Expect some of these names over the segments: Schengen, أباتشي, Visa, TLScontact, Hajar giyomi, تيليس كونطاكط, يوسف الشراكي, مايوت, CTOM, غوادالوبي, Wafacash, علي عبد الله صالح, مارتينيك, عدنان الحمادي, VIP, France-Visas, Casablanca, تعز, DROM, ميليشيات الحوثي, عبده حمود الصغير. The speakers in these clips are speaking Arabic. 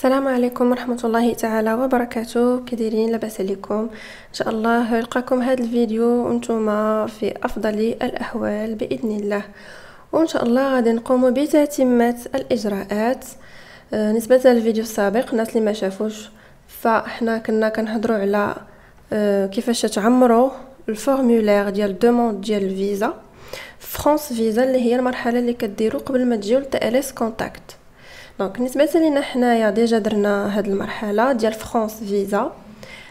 السلام عليكم ورحمه الله تعالى وبركاته. كديرين؟ لاباس عليكم؟ ان شاء الله نلقاكم هذا الفيديو وانتم في افضل الاحوال باذن الله. وان شاء الله غادي نقوم بتتمه الاجراءات. نسبه للفيديو السابق، الناس اللي ما شافوش، فاحنا كنا كنهضروا على كيفاش تعمروا الفورمولير ديال الدوموند ديال الفيزا فرانس فيزا، اللي هي المرحله اللي كديروا قبل ما تجيو لتاليس كونتاكت. دونك بالنسبه لينا حنايا ديجا درنا هاد المرحله ديال فرانس فيزا.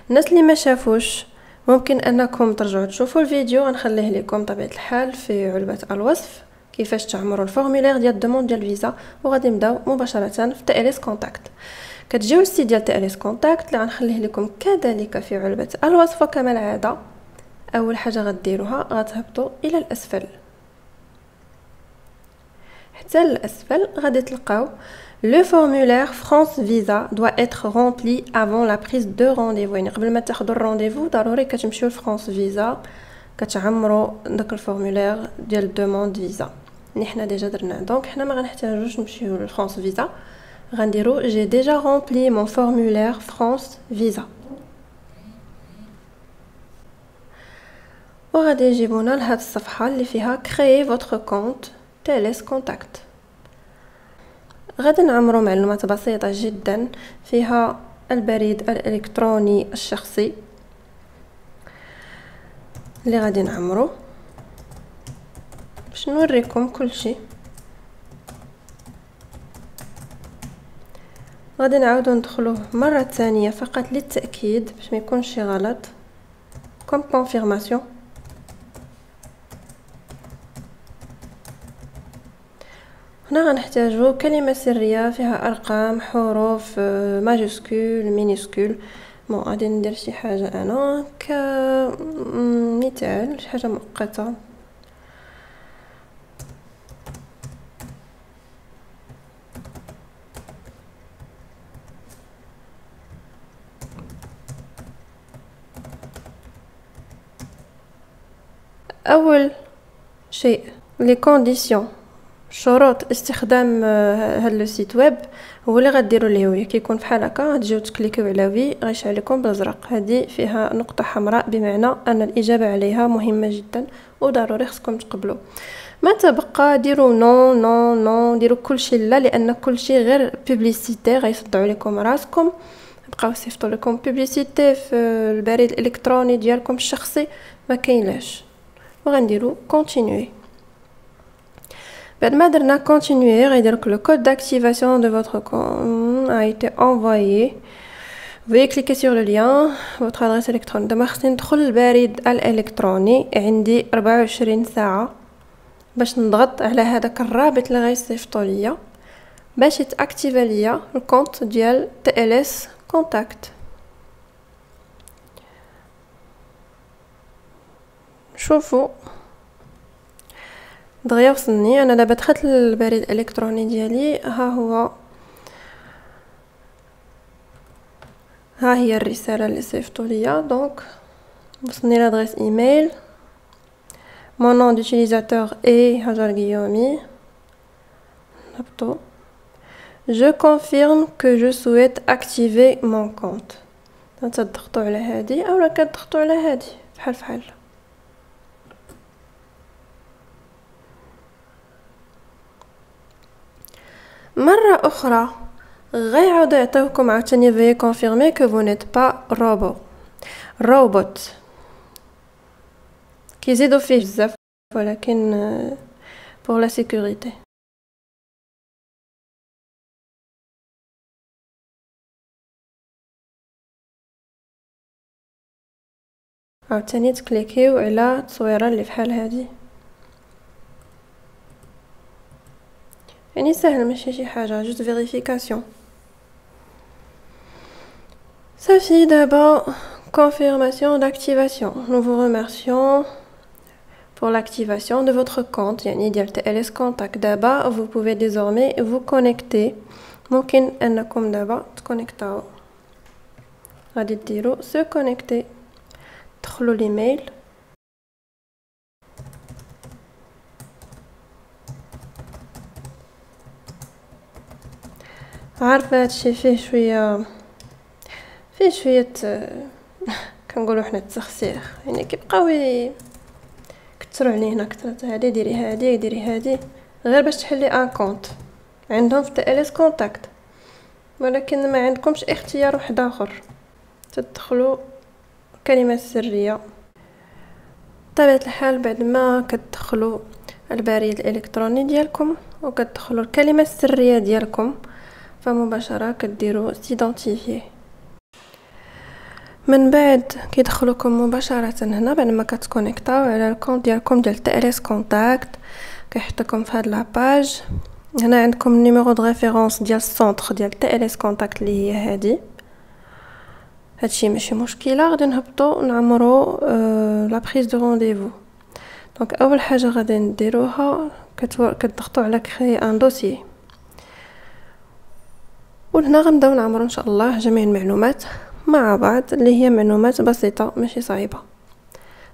الناس اللي ما شافوش ممكن انكم ترجعوا تشوفوا الفيديو، غنخليه لكم طبيعه الحال في علبه الوصف كيفاش تعمروا الفورمولير ديال الدوموند ديال الفيزا. وغادي نبداو مباشره في تاليس كونتاكت. كتجيو للسيت ديال تاليس كونتاكت اللي غنخليه لكم كذلك في علبه الوصف كما العاده. اول حاجه غديروها غتهبطوا الى الاسفل، حتى للاسفل غادي تلقاو Le formulaire France Visa doit être rempli avant la prise de rendez-vous. يعني قبل ما تاخذوا الرونديفو ضروري كتمشيو لفرانس فيزا كتعمروا داك الفورمولير ديال دوموند فيزا اللي حنا ديجا درناه. دونك حنا ما غنحتاجوش نمشيو لفرانس فيزا، غنديرو جي ديجا رومبلي مون فورمولير فرانس فيزا. وغادي يجيبونا لهاد الصفحه اللي فيها créer votre compte TLScontact. غادي نعمرو معلومات بسيطه جدا، فيها البريد الالكتروني الشخصي اللي غادي نعمرو باش نوريكم كلشي. غادي نعاودو ندخلوه مره ثانيه فقط للتاكيد باش ما يكونش شي غلط، كوم كونفيرماسيون. هنا غنحتاجو كلمه سريه فيها ارقام، حروف، ماجوسكول، مينيسكول. بون غادي ندير شي حاجه انا كمثال، شي حاجه مؤقته. اول شيء لي كونديسيون، شروط استخدام هاد لو سيت ويب، هو اللي غديروا الهويه. كيكون بحال هكا، غتجيو تكليكيو على وي غيشعل لكم بالازرق، هذه فيها نقطه حمراء بمعنى ان الاجابه عليها مهمه جدا وضروري خصكم تقبلوا. ما تبقى ديروا نون نون نون، ديروا كلشي لا، لان كلشي غير بوبليسيتي غيصدعوا لكم راسكم. بقاو صيفطوا لكم بوبليسيتي في البريد الالكتروني ديالكم الشخصي، ما كاينلاش. وغنديروا كونتينيوي. بعد ما درنا كونتينيي غيديرلك لو كود داكتيفاسيون دو فوتر كونت ا ايتي انفايي، فوي كليكي سور لو ليان فوتر ادريس الكترون. دابا خصني ندخل للبريد الالكتروني، عندي 24 ساعه باش نضغط على هذاك الرابط اللي غيصيفطوا ليا باش يتاكتيفا ليا الكونت ديال تلس كونتاكت. شوفوا دغيا وصلني انا، دابا دخلت للبريد الالكتروني ديالي، ها هو، ها هي الرساله اللي صيفطوا ليا. دونك وصلني لادريس ايميل، مون نون ديوتيليزاتور اي هاجر غيومي. نبطو جو كونفيرم كو جو سويت اكتيفي مون كونت. تضغطوا على هذه اولا كتضغطوا على هذه بحال فحال. مره اخرى غيعاودوا يعطيوكم عاوتاني في كونفيرمي كو فو نيت با روبوت، كيزيدوا فيه بزاف ولكن بور لا سيكوريتي. عاوتاني تكليكيو على التصويره اللي بحال هذه، يعني سهل ماشي شي حاجه، جوست فيريفيكاسيون صافي. دابا كونفيرماسيون داكتيفاسيون، نو فو ريمارسيون pour l'activation de votre compte يعني ديال TLS Contact. دابا vous pouvez désormais vous connecter، ممكن انكم دابا تكونيكتاو. غادي ديروا se connecter، دخلوا الايميل، عارفه هادشي فيه شويه كنقولوا حنا التخسير، يعني كيبقاو كثروا عليه هنا كثرت هادي ديري هادي ديري هادي غير باش تحلي ان كونط عندهم في TLS كونتاكت، ولكن ما عندكمش اختيار واحد اخر. تدخلوا كلمه سريه بطبيعه الحال بعد ما كتدخلوا البريد الالكتروني ديالكم وكتدخلوا الكلمه السريه ديالكم، فمباشره كديروا سيدونتيفي. من بعد كيدخلوكم مباشره هنا بعد ما كتكونيكطاو على الكونط ديالكم ديال TLS كونتاكت، كيحطكم في هاد لاباج. هنا عندكم النيميرو دو ريفيرونس ديال السونتر ديال TLS كونتاكت اللي هي هادي. هادشي ماشي مشكله، غادي نهبطو نعمرو لا بريز دو رونديفو. دونك اول حاجه غادي نديروها كتضغطوا على كري ان دوسي، وهنا غنبداو نعمرو ان شاء الله جميع المعلومات مع بعض اللي هي معلومات بسيطه ماشي صعيبه.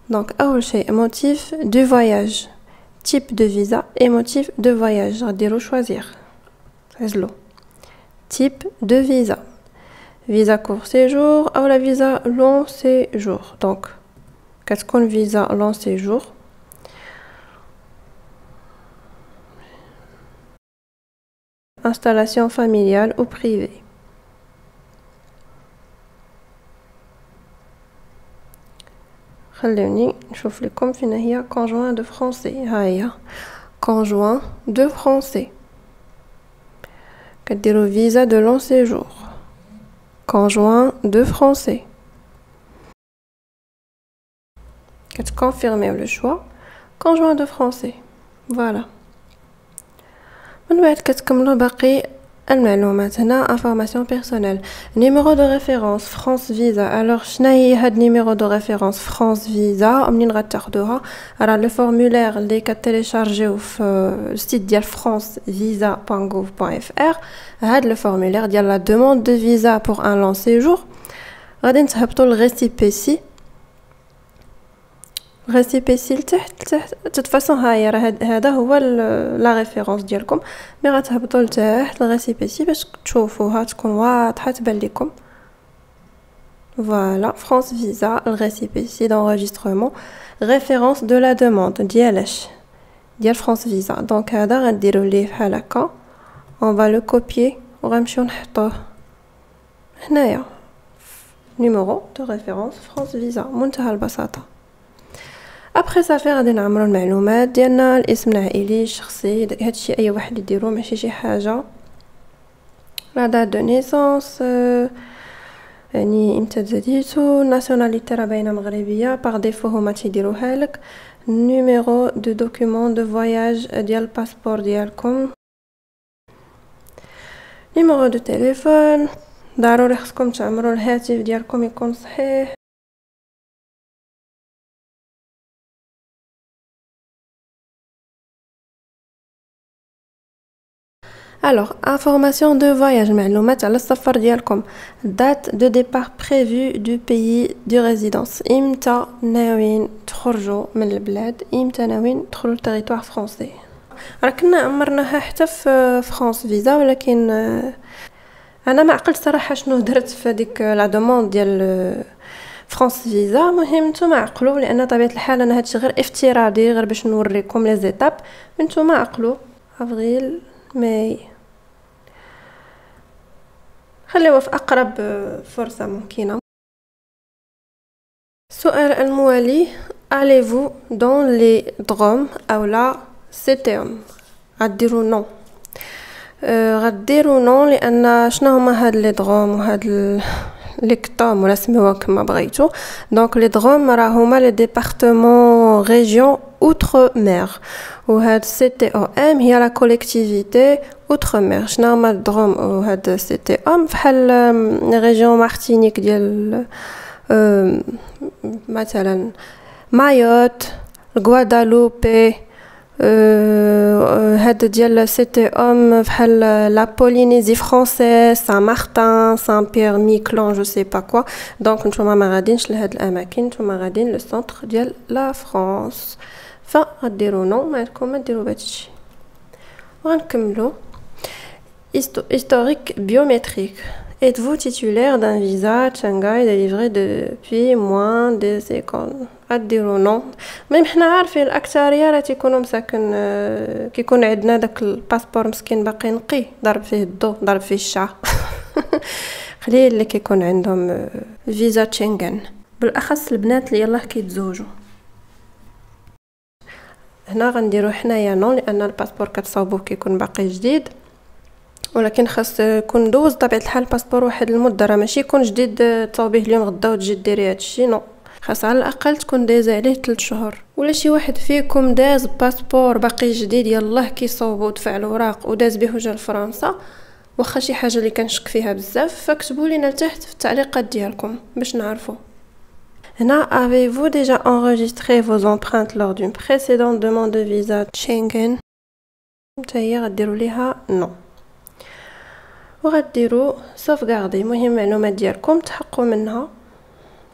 دونك اول شيء موتيف دو فواياج، type de visa et motif de voyage. غديروا choisir عزلو type de visa، visa court séjour ou la visa long séjour. Donc كتكون visa long séjour. Installation familiale ou privée. خلوني نشوف لكم فين هي conjoint de français. ها هي conjoint de français، كديروا visa de long séjour conjoint de français، كتكونفيرميو لو شوا conjoint de français. فوالا من بعد كتكملوا باقي المعلومات. هنا انفورماسيون بيرسونيل، نيميرو دو ريفيرونس فرانس فيزا. الوغ شنو هي هاد نيميرو دو ريفيرونس فرانس فيزا؟ منين غتاخدوها؟ راه لو فورمولير اللي كتيليشارجيو في السيت ديال فرانس فيزا بانغوف بوين اف ار، هاد لو فورمولير ديال لا دوموند دو فيزا بور ان لون سيجور. غادي نتهبطوا للريسيبيسي، ريسيبيسي لتحت تتفاصون. ها هي هذا هو لا ريفيرونس ديالكم، مي غتهبطوا لتحت الريسيبيسي باش تشوفوها تكون واضحه تبان لكم. فوالا فرانس فيزا الريسيبيسي دونجسترومون ريفيرونس دو لا دوموند ديالاش ديال فرانس فيزا. دونك هذا غنديرو ليه بحال هكا، اون فا لو كوبيي وغنمشيو نحطوه هنايا نيميرو دو ريفيرونس فرانس فيزا. منتهى البساطه. ابخي صافي غادي نعمرو المعلومات ديالنا، الاسم العائلي الشخصي، هادشي اي واحد يديرو ماشي شي حاجه. لا دات دو نيسونس يعني امتى تزاديتو. ناسيوناليتي راه باينه مغربيه باغ ديفو هما تيديروها لك. نيميرو دو دوكيمون دو فواياج ديال الباسبور ديالكم. نيميرو دو تليفون، ضروري خصكم تعمرو الهاتف ديالكم يكون صحيح. الوغ انفورماسيون دو فواياج، معلومات على السفر ديالكم. دات دو ديبار بريفو دو بيي دو ريزيدونس، امتى ناويين تخرجوا من البلاد، امتى ناويين تدخلوا للتريتوار فرونسي. راه كنا عمرناها حتى في فرانس فيزا، ولكن انا ما عقلت صراحه شنو درت في ديك لا دوموند ديال فرانس فيزا. مهم نتوما عقلوا، لان طبيعه الحال انا هادشي غير افتراضي غير باش نوريكم لي زيتاب، نتوما عقلوا. افريل ماي خليوها في اقرب فرصه ممكنه. السؤال الموالي، allez-vous dans les DROM او لا CTM؟ غديروا نو. غديروا نو لان شنو هما هاد لي DROM وهاد لي كتام ولا سميوها كما بغيتو. دونك لي DROM راه هما لي ديبارتمون ريجيون outre-mer، وهاد CTOM هي لا كوليكتيفيتي outre-mer. شنو هما الدروم وهاد CTOM؟ فحال ريجيون مارتينيك ديال مثلا مايوت، غوادالوبي، هاد ديال CTOM فحال لا بولينيزي فرونسيز، سان مارتان، سان بيير، ميكلون، جو سي با كوا. دونك نتوما ما غادينش لهاد الاماكن، نتوما غادين لو سونتر ديال لا فرانس، فغديرو نو. ما عندكم ما ديرو بهادشي وغنكملو. Historique biométrique. Êtes-vous titulaire d'un visa Shanghai délivré depuis moins de 5 ans? أديرو نو مي حنا عارفين الأكثرية راه تيكونوا مساكن كيكون عندنا داك الباسبور مسكين باقي نقي ضرب فيه الضو ضرب فيه الشعر قليل اللي كيكون عندهم فيزا شنغن، بالاخص البنات اللي يلاه كيتزوجوا. هنا غنديرو حنايا نو لان الباسبور كتصاوبوه كيكون باقي جديد، ولكن خاص يكون دوز طبيعة الحال الباسبور واحد المده، راه ماشي يكون جديد تصاوبيه اليوم غدا وتجي ديري هادشي. نو خاص على الاقل تكون دايزه عليه 3 شهور. ولا شي واحد فيكم داز باسبور باقي جديد يلاه كيصاوبو ودفع الوراق وداز به وجا لفرنسا، واخا شي حاجه اللي كنشك فيها بزاف، فكتبوا لينا لتحت في التعليقات ديالكم باش نعرفوا. هنا avez-vous déjà enregistré vos empreintes lors d'une précédente demande de visa Schengen؟ حتى هي غديروا ليها نو وغديروا sauvegarder. المهم المعلومات ديالكم تحققوا منها،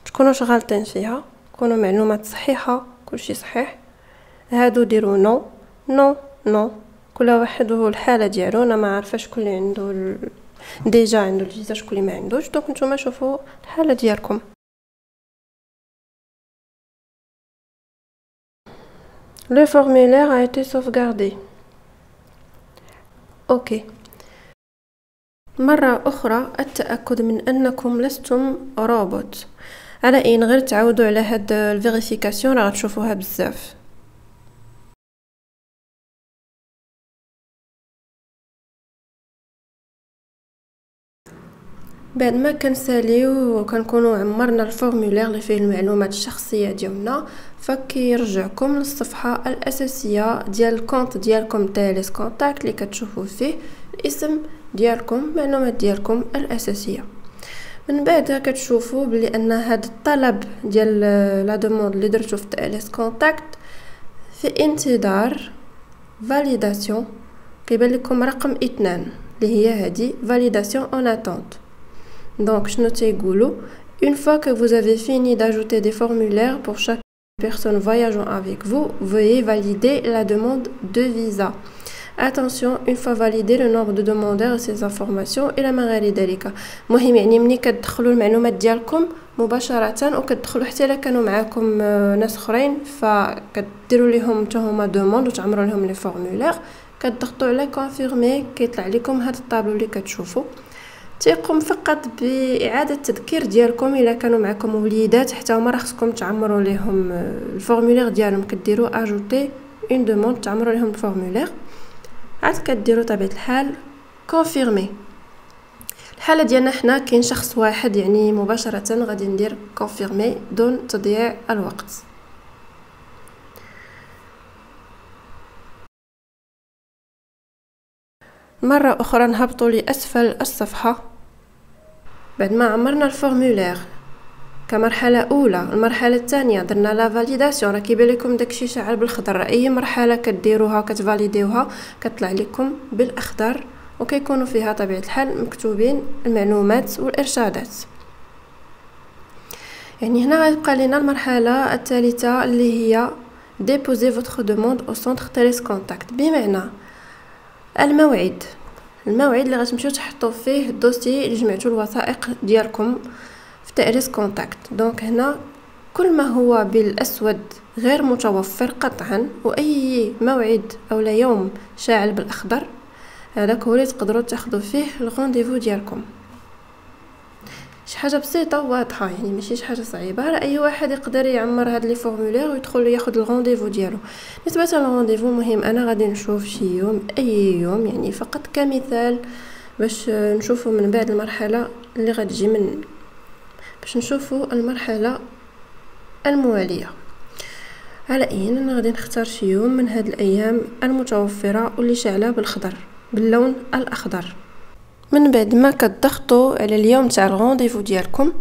تكونوش غالطين فيها، تكونوا معلومات صحيحه، كلشي صحيح. هادو ديروا نو نو نو، كل واحد وهو الحاله ديالو. انا ما عارفه شكون اللي عنده ديجا عنده الفيزا شكون اللي ما عندوش، دونك نتوما شوفوا الحاله ديالكم. لو فورميلير ا été sauvegardé. اوكي، مره اخرى التاكد من انكم لستم روبوت. على اين غير تعودوا على هاد الفيريفيكاسيون راه غتشوفوها بزاف. بعد ما كنساليو وكنكونوا عمرنا الفورمولير اللي فيه المعلومات الشخصيه ديالنا، فكيرجعكم للصفحه الاساسيه ديال الكونت ديالكم تيليس كونتاكت اللي كتشوفوا فيه الاسم ديالكم، المعلومات ديالكم الاساسيه. من بعدها كتشوفوا بلي ان هذا الطلب ديال لا دوموند اللي درتو في تيليس كونتاكت في انتظار فاليداسيون، كيبان لكم رقم 2 اللي هي هذه فاليداسيون اون اتونت. Donc, je note Goulou. Une fois que vous avez fini d'ajouter des formulaires pour chaque personne voyageant avec vous, veuillez valider la demande de visa. Attention, une fois validé le nombre de demandeurs et ses informations, il a marqué Delika. مهم يعني ملي كتدخلوا المعلومات ديالكم مباشرة، وكتدخلوا حتى الا كانوا معاكم ناس اخرين، فكديروا لهم حتى هما دوموند وتعمروا لهم لي فورمولير، كتضغطوا على كونفيرمي، كيطلع لكم هذا الطابلو اللي كتشوفوا. تيقوم فقط باعاده التذكير ديالكم الا كانوا معكم وليدات، حتى هما راه خصكم تعمروا لهم الفورمولير ديالهم، كديروا اجوتي اون دوموند تعمروا لهم الفورمولير، عاد كديروا طبيعه الحال كونفيرمي. الحاله ديالنا حنا كاين شخص واحد، يعني مباشره غادي ندير كونفيرمي دون تضييع الوقت. مره اخرى نهبطوا لاسفل الصفحه بعد ما عمرنا الفورمولير كمرحله اولى. المرحله الثانيه درنا لا فاليداسيون، راه كيبان لكم داكشي شعل بالخضر، اي مرحله كديروها كتفاليديوها كطلع لكم بالاخضر، وكيكونوا فيها طبيعه الحال مكتوبين المعلومات والارشادات. يعني هنا غيبقى لنا المرحله الثالثه اللي هي ديبوزي فوتر دوموند او سونتر تيليس كونتاكت، بمعنى الموعد اللي غتمشيو تحطوا فيه الدوسي اللي جمعتوا الوثائق ديالكم في تيليس كونتاكت. دونك هنا كل ما هو بالاسود غير متوفر قطعا، واي موعد او لا يوم شاعل بالاخضر هذاك هو اللي تقدروا تاخذوا فيه الرونديفو ديالكم. شي حاجه بسيطه واضحه، يعني ماشي شي حاجه صعيبه، راه اي واحد يقدر يعمر هاد لي فورمولير ويدخل ياخذ الرونديفو ديالو. بالنسبه للرونديفو مهم انا غادي نشوف شي يوم، اي يوم يعني فقط كمثال باش نشوفوا من بعد المرحله اللي غتجي من باش نشوفوا المرحله المواليه. على اين انا غادي نختار شي يوم من هاد الايام المتوفره واللي شاعله بالخضر باللون الاخضر. من بعد ما كتضغطوا على اليوم تاع الرونديفو ديالكم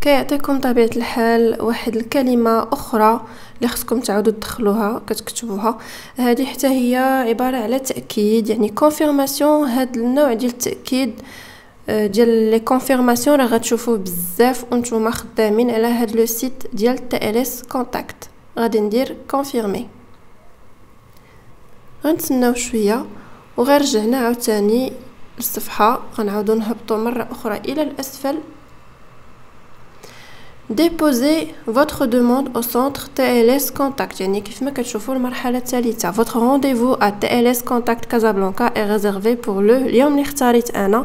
كيعطيكم طبيعه الحال واحد الكلمه اخرى اللي خصكم تعاودوا تدخلوها كتكتبوها، هذه حتى هي عباره على تاكيد، يعني كونفيرماسيون. هذا النوع ديال التاكيد ديال لي كونفيرماسيون راه غتشوفوه بزاف وانتم خدامين على هذا لو سيت ديال تيليس كونتاكت. غادي ندير كونفيرمي، غنتسناو شويه وغير رجعنا عاوتاني الصفحة. غنعاودو نهبطو مرة أخرى إلى الأسفل. Déposez votre demande au centre TLScontact. يعني كيفما كتشوفوا المرحلة الثالثة. Votre rendez-vous à TLScontact Casablanca est réservé pour le اليوم اللي اختاريت أنا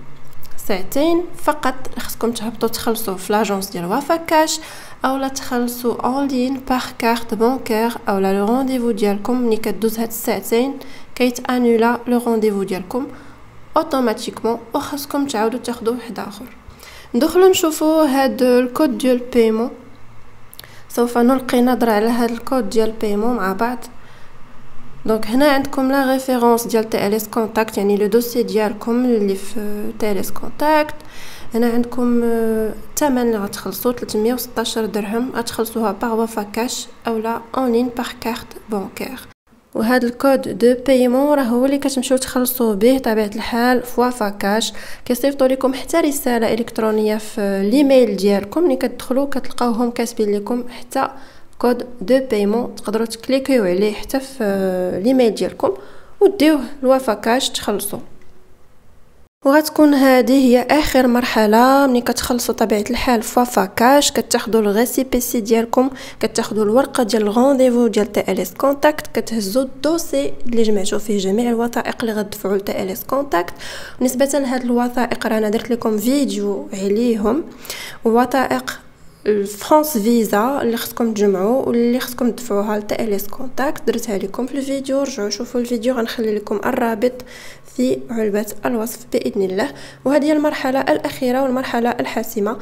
فقط خصكم تهبطوا تخلصوا في لاجونس ديال وافاكاش اولا تخلصوا اونلاين باغ كارت بانكير اولا لو رونديفو ديالكم. ملي كدوز هاد الساعتين كيتانولا لو رونديفو ديالكم اوتوماتيكمون وخاصكم تعاودوا تاخذوا واحد اخر. ندخلوا نشوفوا هاد الكود ديال البيمون. سوف نلقي نظره على هاد الكود ديال البيمون مع بعض. دونك هنا عندكم لا ريفيرونس ديال TLScontact، يعني لو دوسي ديالكم اللي في TLScontact. هنا عندكم الثمن اللي غتخلصوا 316 درهم، غتخلصوها باغ وافاكاش اولا اونلاين باغ كارت بانكير. وهذا الكود دو بايمون راه هو اللي كتمشيو تخلصوا به طبيعه الحال في وافاكاش. كيصيفطوا لكم حتى رساله الكترونيه في الايميل ديالكم، ملي كتدخلوا كتلقاوهم كاتبين لكم حتى كود دو بايمون، تقدروا تكليكيو عليه حتى في الايميل ديالكم وديوه لوافاكاش تخلصوا. وغتكون هذه هي اخر مرحله. ملي كتخلصوا طبيعه الحال في وافاكاش كتاخذوا الريسيبيسي ديالكم، كتاخذوا الورقه ديال الغونديفو ديال TLScontact، كتهزوا الدوسي اللي جمعتوا فيه جميع الوثائق اللي غتدفعوا ل TLScontact. بالنسبه لهاد الوثائق رانا درت لكم فيديو عليهم، ووثائق الفرانس فيزا اللي خصكم تجمعوا واللي خصكم تدفعوها ل TLScontact درتها لكم في الفيديو، رجعوا شوفوا الفيديو، غنخلي لكم الرابط في علبة الوصف بإذن الله. وهذه هي المرحلة الأخيرة والمرحلة الحاسمة.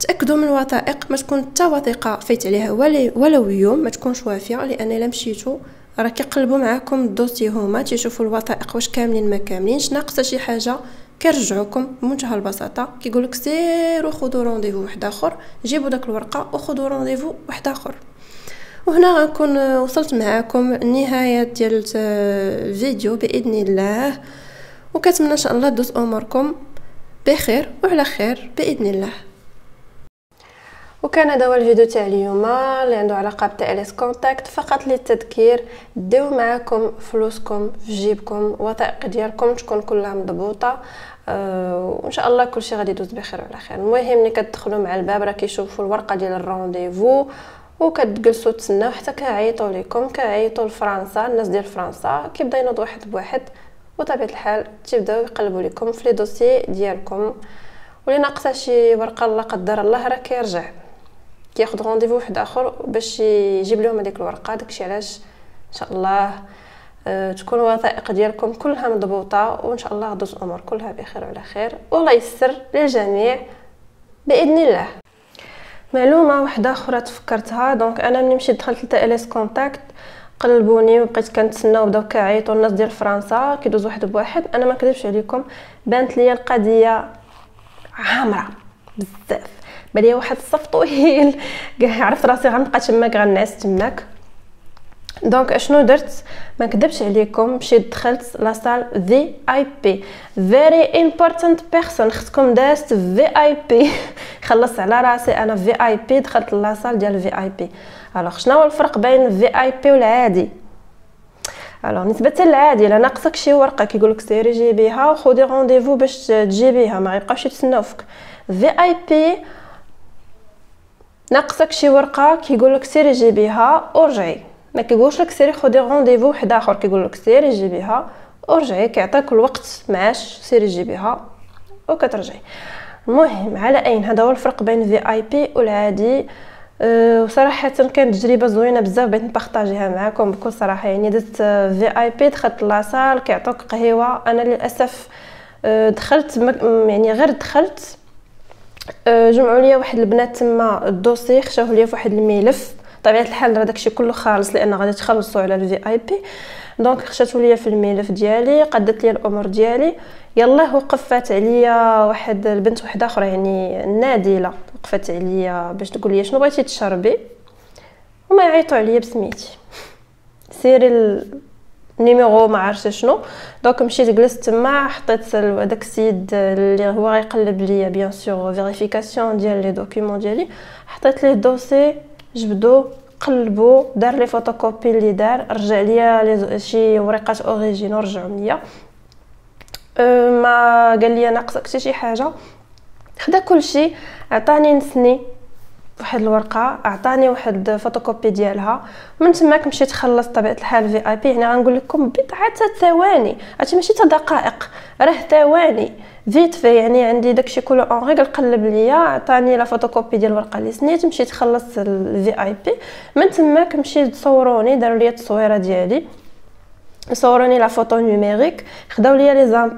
تأكدوا من الوثائق، ما تكون حتى وثيقة فايت عليها ولو يوم، ما تكونش وافية، لأن الا مشيتو راه كيقلبوا معاكم الدوسي، هما تيشوفوا الوثائق واش كاملين ما كاملينش، ناقصه شي حاجة كيرجعوكم بمنتهى البساطه، كيقولك سيروا خذوا رونديفو واحد اخر، جيبوا داك الورقه وخذوا رونديفو واحد اخر. وهنا غنكون وصلت معكم النهايه ديال الفيديو باذن الله، وكنتمنى ان شاء الله تدوز اموركم بخير وعلى خير باذن الله. وكان هذا هو الفيديو تاع اليوم اللي عنده علاقه ب TLScontact. فقط للتذكير، ديو معكم فلوسكم في جيبكم، وثائق ديالكم تكون كلها مضبوطه، وان شاء الله كلشي غادي يدوز بخير وعلى خير. المهم ملي كتدخلوا مع الباب راه كيشوفوا الورقه ديال الرونديفو وكتجلسوا تسناو حتى كيعيطوا لكم، كيعيطوا لفرنسا، الناس ديال فرنسا كيبدا ينوض واحد بواحد، وطبيعه الحال تيبداو يقلبوا لكم في لي دوسي ديالكم، واللي ناقصه شي ورقه لا قدر الله راه كيرجع كياخذ رونديفو واحد اخر باش يجيب لهم هذيك الورقه. داكشي علاش ان شاء الله تكون الوثائق ديالكم كلها مضبوطه، وان شاء الله دوز الامور كلها بخير وعلى خير، والله يسر للجميع باذن الله. معلومه واحده اخرى تفكرتها، دونك انا ملي مشيت دخلت TLScontact قلبوني وبقيت كنتسناو، بداو كيعيطوا الناس ديال فرنسا كيدوز واحد بواحد. انا ما نكذبش عليكم، بانت ليا القضيه عامره بزاف، بالي واحد الصف طويل، عرفت راسي غنبقى تماك غنعس تماك. دونك اشنو درت، ما نكذبش عليكم، مشيت دخلت لاصال VIP very important person، خصكم دازت VIP. خلصت على راسي انا VIP، دخلت لاصال ديال VIP. الوغ شنو هو الفرق بين VIP والعادي؟ الوغ نسبه للعادي لا ناقصك شي ورقه كيقولك سيري جيبيها وخذي رونديفو باش تجيبيها، ما غيبقاوش يتسناو فيك. VIP ناقصك شي ورقه كيقول لك سيري جيبيها ورجعي، ما كيقولش لك سيري خدي رونديفو واحد اخر، كيقول لك سيري جيبيها ورجعي، كيعطيك الوقت معاش سيري جيبيها وكترجعي. المهم على اين، هذا هو الفرق بين VIP والعادي. وصراحه كانت تجربه زوينه بزاف، بغيت نبارطاجيها معكم بكل صراحه. يعني درت VIP، دخلت لاصال كيعطوك قهوه، انا للاسف دخلت يعني غير دخلت جمعوا لي واحد البنات تما الدوسي، خشاوه ليا فواحد الملف بطبيعه الحال راه داكشي كله خالص لان غادي تخلصوا على الفي اي بي. دونك خشاتو ليا في الملف ديالي، قادت ليا الامور ديالي. يلاه وقفات عليا واحد البنت وحده اخرى يعني نادله، وقفات عليا باش تقول لي شنو بغيتي تشربي، وما يعيطوا عليا بسميتي، سيري النيميرو ما عرفت شنو. دونك مشيت جلست تما، حطيت هذاك السيد اللي هو غيقلب ليا بيان سور فيريفيكاسيون ديال لي دوكيمون ديالي، حطيت ليه الدوسي، جبدو قلبو، دار لي فوتوكوبي اللي دار، رجع ليا شي ورقات اوريجين رجعهم ليا، ما قال لي ناقصك حتى شي حاجه، خدا كلشي عطاني نسني واحد الورقه، عطاني واحد فوتوكوبي ديالها. من تماك مشيت خلصت طبيعه الحال في اي بي. هنا غنقول لكم بضعه ثواني، هادشي ماشي حتى دقائق، راه ثواني فيت في، يعني عندي داكشي كله اون ريغل. قلب ليا عطاني لا فوتوكوبي ديال الورقه اللي سنيت، مشيت خلصت الفي اي بي. من تماك مشيت صوروني، داروا ليا التصويره ديالي، صوروني لا فوتو نوميريك، خداو ليا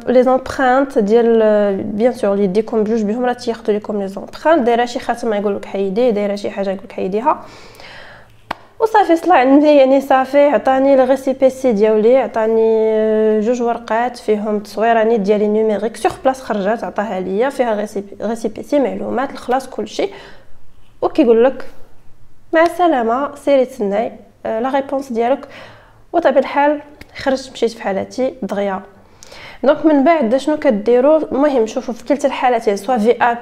لي زامبرانت ديال بيان سور لي ديكم بجوج بهم راه تياخذوا لكم لي زامبرانت، دايره شي خاتمه يقول لك حيدي، دايره شي حاجه يقول لك حيديها، وصافي طلع عندي يعني صافي. عطاني لي ريسيبيسي ديالي، عطاني جوج ورقات فيهم تصويراني ديالي نوميريك سور بلاص، خرجات عطاها ليا فيها ريسيبيسي معلومات الخلاص كلشي، وكيقول لك مع السلامه سيري تسناي لا ريبونس ديالك. وطبيعي الحال خرجت مشيت في حالاتي دغيا. دونك من بعد شنو كديروا؟ المهم شوفوا في كلتا الحالتين، سواء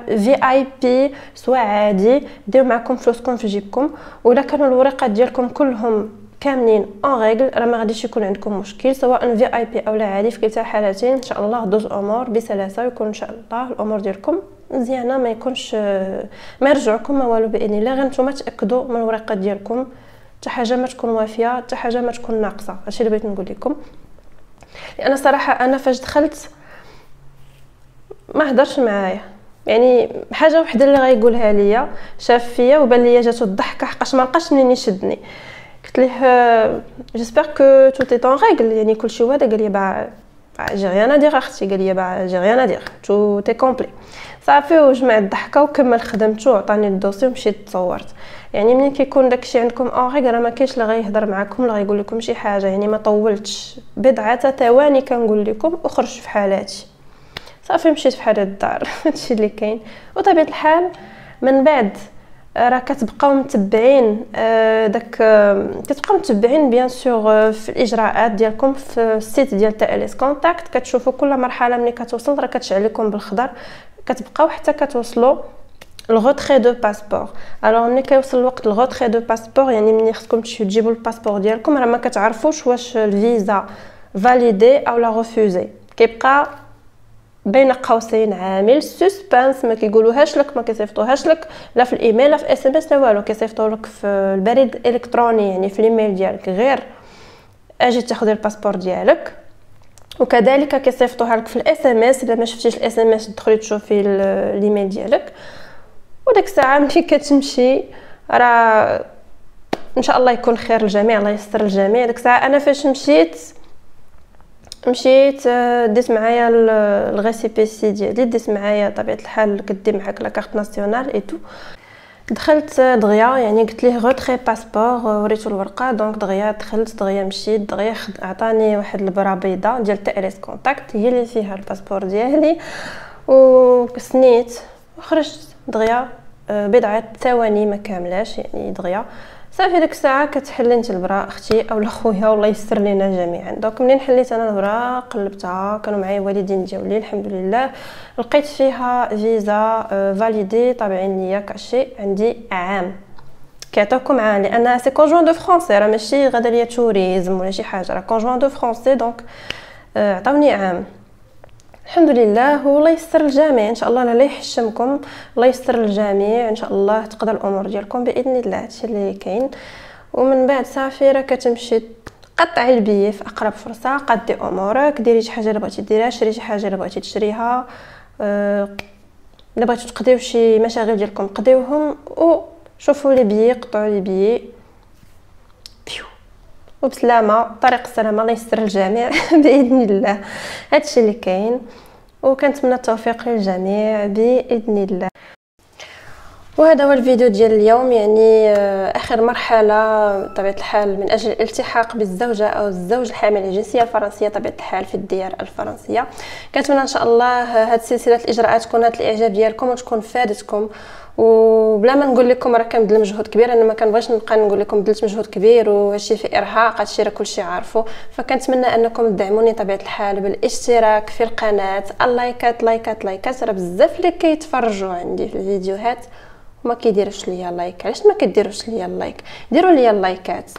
في اي بي سواء عادي، ديروا معكم فلوسكم في جيبكم. ولا كانوا الورقات ديالكم كلهم كاملين اون ريغل راه ما غاديش يكون عندكم مشكل، سواء في اي بي او لا عادي، في كلتا الحالتين ان شاء الله دوز امور بسلاسه، ويكون ان شاء الله الامور ديالكم مزيانه، ما يكونش ما يرجعوكم ما والو باذن الله. غير نتوما تاكدوا من الورقات ديالكم، حتى حاجه ما تكون وافيه، حتى حاجه ما تكون ناقصه. هادشي اللي بغيت نقول لكم، لان صراحه انا فاش دخلت ما هضرش معايا، يعني حاجه وحده اللي غايقولها ليا شاف فيا وبان ليا جاتو الضحكه، حقاش ما لقاش منين يشدني. قلت ليه جيسبر كو توت اي اون ريغل، يعني كلشي هو هذا. قال لي با جي ريان ا دير اختي، قال لي با جي ريان ا دير تو تي كومبلي صافي. وجمع الضحكه وكمل خدمته، عطاني الدوسي ومشيت تصورت. يعني منين كيكون داكشي عندكم اون ريغ راه ما كاينش اللي غيهضر معكم ولا غيقول لكم شي حاجه، يعني ما طولتش بضعه ثواني كنقول لكم، وخرجت في حالاتي صافي، مشيت في حاله الدار. هادشي اللي كاين. وطبيعه الحال من بعد راه كتبقاو متبعين داك كتبقاو متبعين بيان سور في الاجراءات ديالكم في السيت ديال TLScontact. كتشوفوا كل مرحله ملي كتوصل راه كتشعل لكم بالخضر، كتبقاو حتى كتوصلوا الغوتري دو باسبور. الوغ ملي كيوصل الوقت الغوتري دو باسبور، يعني ملي خصكم تمشيو تجيبوا الباسبور ديالكم، راه ما كتعرفوش واش الفيزا فاليدي او لا ريفوزي، كيبقى بين قوسين عامل سسبانس، ما كيقولوهاش لك، ما كيصيفطوهاش لك لا في الايميل لا في اس ام اس لا والو، كيصيفطوا لك في البريد الالكتروني يعني في الايميل ديالك، غير اجي تاخذ الباسبور ديالك. وكذلك كيصيفطوها لك في الاس ام اس، الا ما شفتيش الاس ام اس تدخلي تشوفي الايميل ديالك. وداك الساعه ملي كتمشي راه ان شاء الله يكون خير للجميع، الله يستر الجميع. داك الساعه انا فاش مشيت ديت معايا الريسيبيسي ديالي، ديت معايا طبيعه الحال كدي معاك لا كارت ناسيونال اي تو. دخلت دغيا، يعني قلت ليه غوتري باسبور، وريتو الورقه. دونك دغيا دخلت، دغيا مشيت، دغيا عطاني واحد البرا بيضاء ديال TLScontact، هي اللي فيها الباسبور ديالي، وسنيت وخرجت دغيا بضعه ثواني ما كاملاش يعني دغيا صافي. ديك الساعه كتحل انت البرا اختي اولا خويا، والله يستر لينا جميعا. دونك منين حليت انا البرا قلبتها، كانوا معايا والدين ديالي الحمد لله، لقيت فيها فيزا فاليدي طابعين ليا كاشي عندي عام، كيعطيوكم عام لان سي كونجوان دو فرونسي، راه ماشي غدا ليا توريزم ولا شي حاجه، راه كونجوان دو فرونسي. دونك عطاوني عام الحمد لله، والله يستر الجميع ان شاء الله، لا يحشمكم، الله يستر الجميع ان شاء الله، تقدر الامور ديالكم باذن الله. هادشي اللي كاين. ومن بعد صافي راه كتمشي قطعي البيي في اقرب فرصه، قدي امورك، ديري شي حاجه اللي بغيتي ديريها، شري شي حاجه اللي بغيتي تشريها، الا بغيتو تقضيو شي مشاغل ديالكم قضيوهم، وشوفوا لي بيي، قطعوا لي بيي وبسلامه، طريق السلامه، الله يستر الجميع باذن الله. هادشي اللي كاين، وكنتمنى التوفيق للجميع باذن الله. وهذا هو الفيديو ديال اليوم، يعني اخر مرحله بطبيعه الحال من اجل الالتحاق بالزوجه او الزوج الحامل الجنسيه الفرنسيه بطبيعه الحال في الديار الفرنسيه. كنتمنى ان شاء الله هاد سلسله الاجراءات تكون هاد الاعجاب ديالكم وتكون فادتكم، وبلا ما نقول لكم راه كنبذل مجهود كبير، انا ما كنبغيش نبقى نقول لكم بذلت مجهود كبير وهادشي في ارهاق، هادشي راه كلشي عارفه. فكنتمنى انكم تدعموني طبيعه الحال بالاشتراك في القناه، اللايكات لايكات لايكات، راه بزاف اللي كيتفرجوا عندي في الفيديوهات وما كيديروش ليا لايك. علاش ما كديروش ليا اللايك؟ ديروا ليا اللايكات،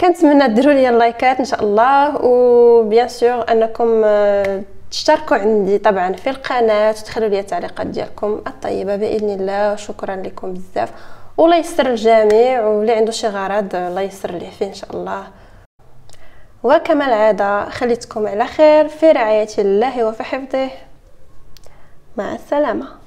كنتمنى ديروا ليا اللايكات ان شاء الله. وبيان سور انكم تشتركوا عندي طبعا في القناه وتخلوا لي التعليقات ديالكم الطيبه باذن الله. شكرا لكم بزاف والله يسر الجميع، واللي عنده شي غرض الله يسر ليه فيه ان شاء الله. وكما العاده خليتكم على خير في رعايه الله وفي حفظه، مع السلامه.